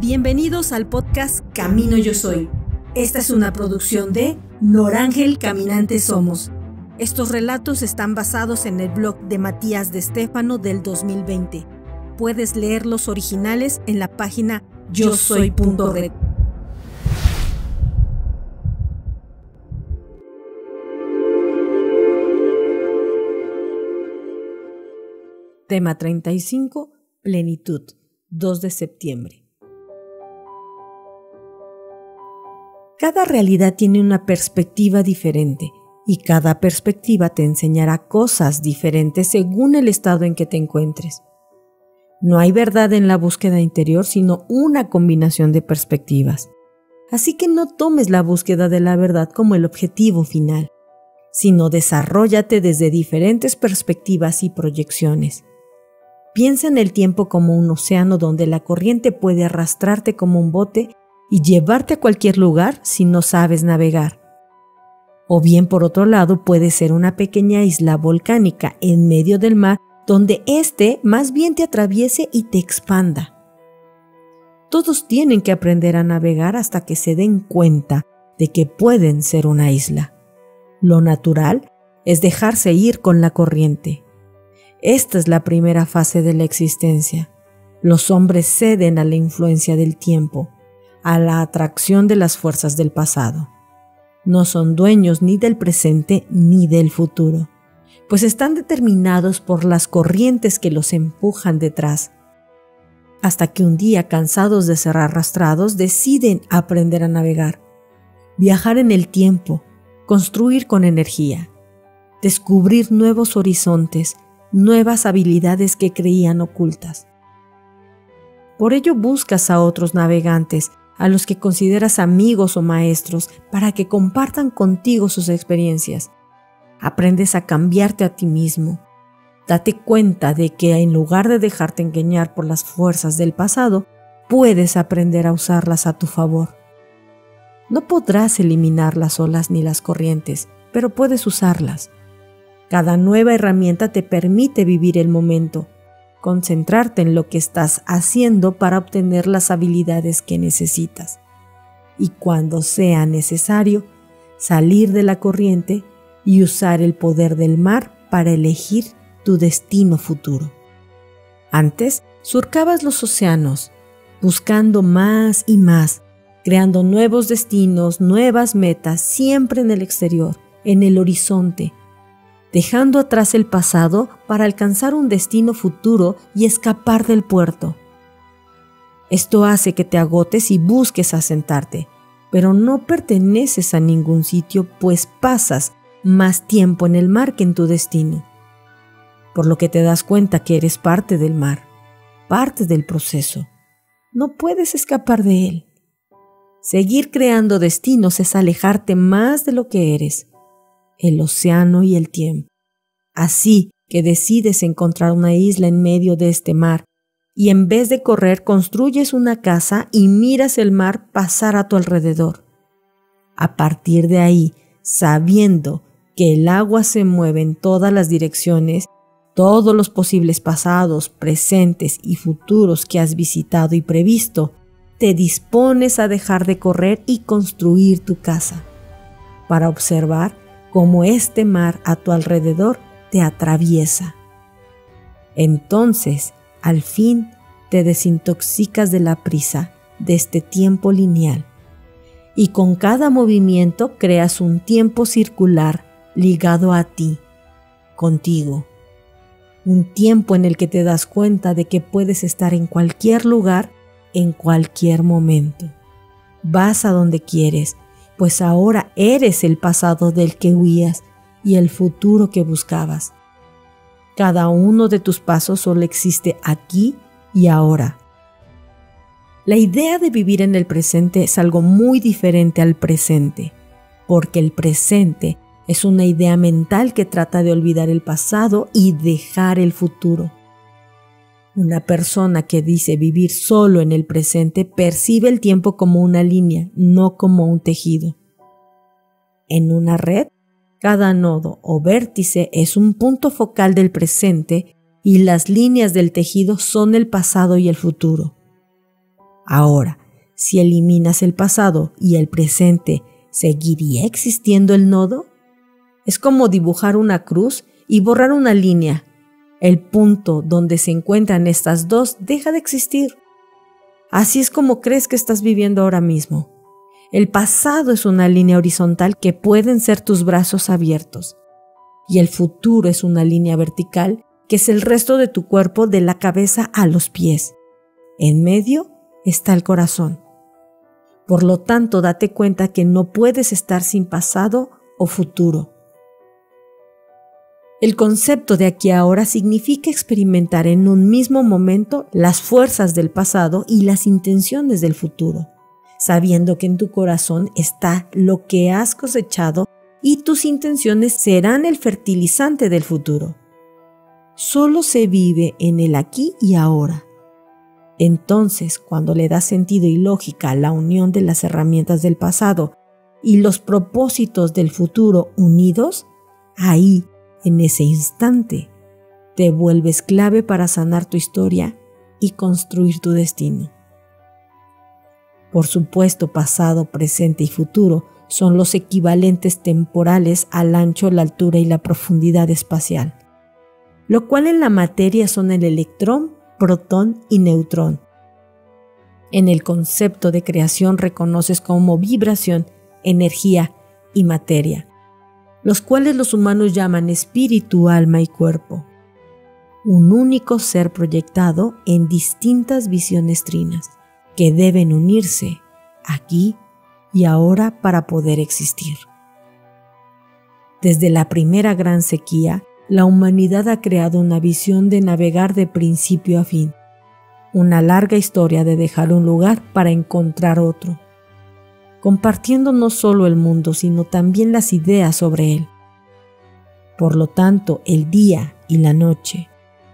Bienvenidos al podcast Camino Yo Soy. Esta es una producción de Norángel Caminantes Somos. Estos relatos están basados en el blog de Matías de Stefano del 2020. Puedes leer los originales en la página joystock.org. Tema 35. Plenitud. 2 de septiembre. Cada realidad tiene una perspectiva diferente y cada perspectiva te enseñará cosas diferentes según el estado en que te encuentres. No hay verdad en la búsqueda interior, sino una combinación de perspectivas. Así que no tomes la búsqueda de la verdad como el objetivo final, sino desarróllate desde diferentes perspectivas y proyecciones. Piensa en el tiempo como un océano donde la corriente puede arrastrarte como un bote y llevarte a cualquier lugar si no sabes navegar. O bien, por otro lado, puede ser una pequeña isla volcánica en medio del mar donde éste más bien te atraviese y te expanda. Todos tienen que aprender a navegar hasta que se den cuenta de que pueden ser una isla. Lo natural es dejarse ir con la corriente. Esta es la primera fase de la existencia. Los hombres ceden a la influencia del tiempo, a la atracción de las fuerzas del pasado. No son dueños ni del presente ni del futuro, pues están determinados por las corrientes que los empujan detrás, hasta que un día, cansados de ser arrastrados, deciden aprender a navegar, viajar en el tiempo, construir con energía, descubrir nuevos horizontes, nuevas habilidades que creían ocultas. Por ello buscas a otros navegantes, a los que consideras amigos o maestros, para que compartan contigo sus experiencias. Aprendes a cambiarte a ti mismo. Date cuenta de que en lugar de dejarte engañar por las fuerzas del pasado, puedes aprender a usarlas a tu favor. No podrás eliminar las olas ni las corrientes, pero puedes usarlas. Cada nueva herramienta te permite vivir el momento, concentrarte en lo que estás haciendo para obtener las habilidades que necesitas y, cuando sea necesario, salir de la corriente y usar el poder del mar para elegir tu destino futuro. Antes surcabas los océanos, buscando más y más, creando nuevos destinos, nuevas metas, siempre en el exterior, en el horizonte, dejando atrás el pasado para alcanzar un destino futuro y escapar del puerto. Esto hace que te agotes y busques asentarte, pero no perteneces a ningún sitio, pues pasas más tiempo en el mar que en tu destino, por lo que te das cuenta que eres parte del mar, parte del proceso. No puedes escapar de él. Seguir creando destinos es alejarte más de lo que eres, el océano y el tiempo. Así que decides encontrar una isla en medio de este mar y, en vez de correr, construyes una casa y miras el mar pasar a tu alrededor. A partir de ahí, sabiendo que el agua se mueve en todas las direcciones, todos los posibles pasados, presentes y futuros que has visitado y previsto, te dispones a dejar de correr y construir tu casa, para observar como este mar a tu alrededor te atraviesa. Entonces, al fin, te desintoxicas de la prisa, de este tiempo lineal, y con cada movimiento creas un tiempo circular ligado a ti, contigo. Un tiempo en el que te das cuenta de que puedes estar en cualquier lugar, en cualquier momento. Vas a donde quieres, pues ahora eres el pasado del que huías y el futuro que buscabas. Cada uno de tus pasos solo existe aquí y ahora. La idea de vivir en el presente es algo muy diferente al presente, porque el presente es una idea mental que trata de olvidar el pasado y dejar el futuro. Una persona que dice vivir solo en el presente percibe el tiempo como una línea, no como un tejido. En una red, cada nodo o vértice es un punto focal del presente y las líneas del tejido son el pasado y el futuro. Ahora, si eliminas el pasado y el presente, ¿seguiría existiendo el nodo? Es como dibujar una cruz y borrar una línea. El punto donde se encuentran estas dos deja de existir. Así es como crees que estás viviendo ahora mismo. El pasado es una línea horizontal que pueden ser tus brazos abiertos. Y el futuro es una línea vertical que es el resto de tu cuerpo de la cabeza a los pies. En medio está el corazón. Por lo tanto, date cuenta que no puedes estar sin pasado o futuro. El concepto de aquí ahora significa experimentar en un mismo momento las fuerzas del pasado y las intenciones del futuro, sabiendo que en tu corazón está lo que has cosechado y tus intenciones serán el fertilizante del futuro. Solo se vive en el aquí y ahora. Entonces, cuando le das sentido y lógica a la unión de las herramientas del pasado y los propósitos del futuro unidos, ahí, en ese instante, te vuelves clave para sanar tu historia y construir tu destino. Por supuesto, pasado, presente y futuro son los equivalentes temporales al ancho, la altura y la profundidad espacial, lo cual en la materia son el electrón, protón y neutrón. En el concepto de creación reconoces como vibración, energía y materia, los cuales los humanos llaman espíritu, alma y cuerpo, un único ser proyectado en distintas visiones trinas, que deben unirse aquí y ahora para poder existir. Desde la primera gran sequía, la humanidad ha creado una visión de navegar de principio a fin, una larga historia de dejar un lugar para encontrar otro, compartiendo no solo el mundo, sino también las ideas sobre él. Por lo tanto, el día y la noche,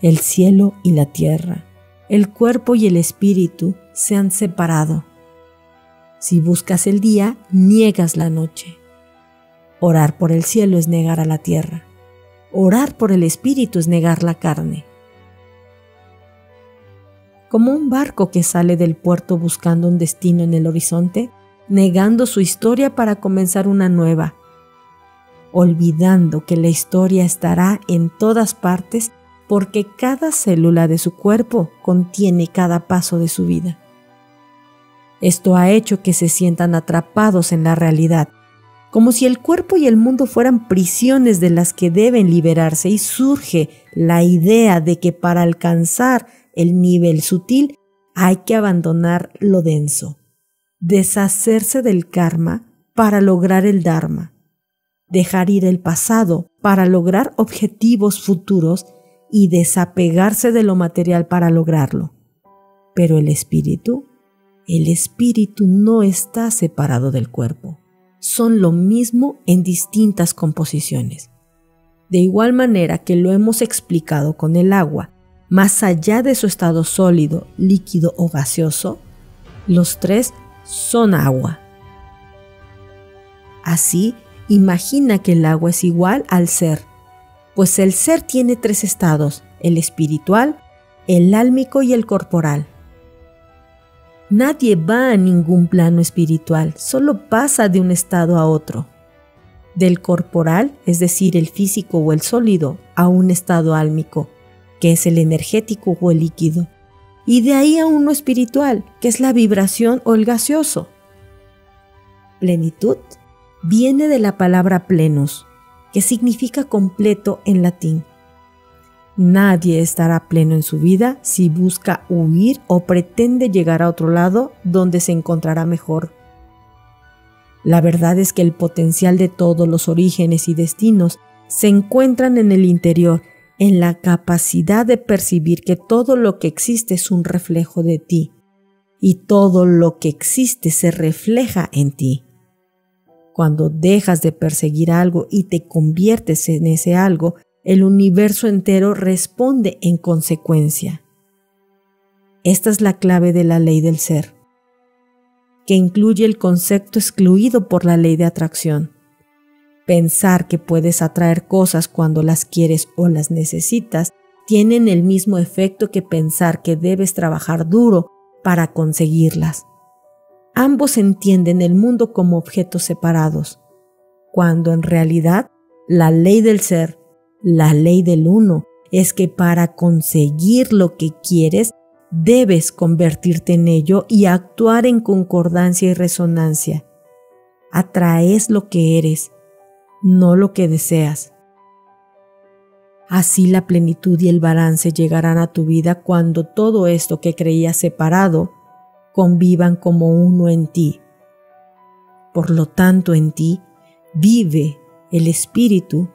el cielo y la tierra, el cuerpo y el espíritu se han separado. Si buscas el día, niegas la noche. Orar por el cielo es negar a la tierra. Orar por el espíritu es negar la carne. Como un barco que sale del puerto buscando un destino en el horizonte, negando su historia para comenzar una nueva, olvidando que la historia estará en todas partes porque cada célula de su cuerpo contiene cada paso de su vida. Esto ha hecho que se sientan atrapados en la realidad, como si el cuerpo y el mundo fueran prisiones de las que deben liberarse, y surge la idea de que para alcanzar el nivel sutil hay que abandonar lo denso, deshacerse del karma para lograr el dharma, dejar ir el pasado para lograr objetivos futuros y desapegarse de lo material para lograrlo. Pero el espíritu no está separado del cuerpo. Son lo mismo en distintas composiciones. De igual manera que lo hemos explicado con el agua, más allá de su estado sólido, líquido o gaseoso, los tres son agua. Así, imagina que el agua es igual al ser, pues el ser tiene tres estados: el espiritual, el álmico y el corporal. Nadie va a ningún plano espiritual, solo pasa de un estado a otro. Del corporal, es decir, el físico o el sólido, a un estado álmico, que es el energético o el líquido, y de ahí a uno espiritual, que es la vibración o el gaseoso. Plenitud viene de la palabra plenus, que significa completo en latín. Nadie estará pleno en su vida si busca huir o pretende llegar a otro lado donde se encontrará mejor. La verdad es que el potencial de todos los orígenes y destinos se encuentran en el interior, en la capacidad de percibir que todo lo que existe es un reflejo de ti, y todo lo que existe se refleja en ti. Cuando dejas de perseguir algo y te conviertes en ese algo, el universo entero responde en consecuencia. Esta es la clave de la ley del ser, que incluye el concepto excluido por la ley de atracción. Pensar que puedes atraer cosas cuando las quieres o las necesitas tienen el mismo efecto que pensar que debes trabajar duro para conseguirlas. Ambos entienden el mundo como objetos separados, cuando en realidad la ley del ser, la ley del uno, es que para conseguir lo que quieres, debes convertirte en ello y actuar en concordancia y resonancia. Atraes lo que eres, no lo que deseas. Así la plenitud y el balance llegarán a tu vida cuando todo esto que creías separado convivan como uno en ti. Por lo tanto, en ti vive el espíritu,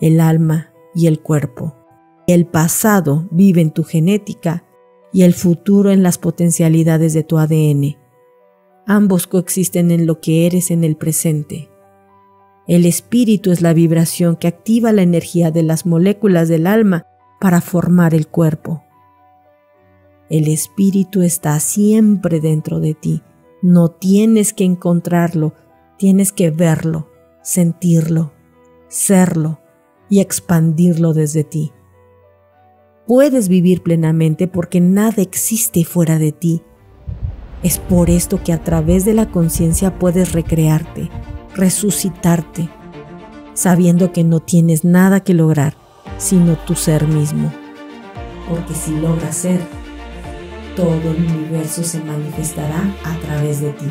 el alma y el cuerpo. El pasado vive en tu genética y el futuro en las potencialidades de tu ADN. Ambos coexisten en lo que eres en el presente. El espíritu es la vibración que activa la energía de las moléculas del alma para formar el cuerpo. El espíritu está siempre dentro de ti. No tienes que encontrarlo, tienes que verlo, sentirlo, serlo y expandirlo desde ti. Puedes vivir plenamente porque nada existe fuera de ti. Es por esto que a través de la conciencia puedes recrearte, resucitarte, sabiendo que no tienes nada que lograr, sino tu ser mismo. Porque si logras ser, todo el universo se manifestará a través de ti.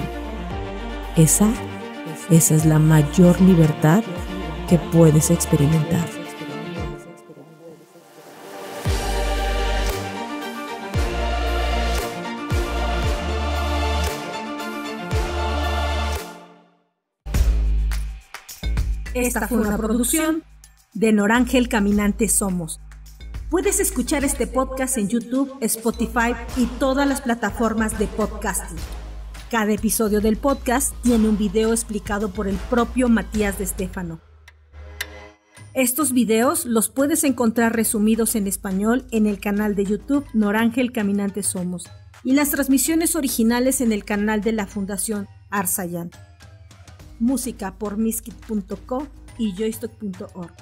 Esa es la mayor libertad que puedes experimentar. Esta fue una producción de Norángel Caminantes Somos. Puedes escuchar este podcast en YouTube, Spotify y todas las plataformas de podcasting. Cada episodio del podcast tiene un video explicado por el propio Matías de Stefano. Estos videos los puedes encontrar resumidos en español en el canal de YouTube Norángel Caminantes Somos y las transmisiones originales en el canal de la Fundación Arsayan. Música por miskit.co y joystock.org.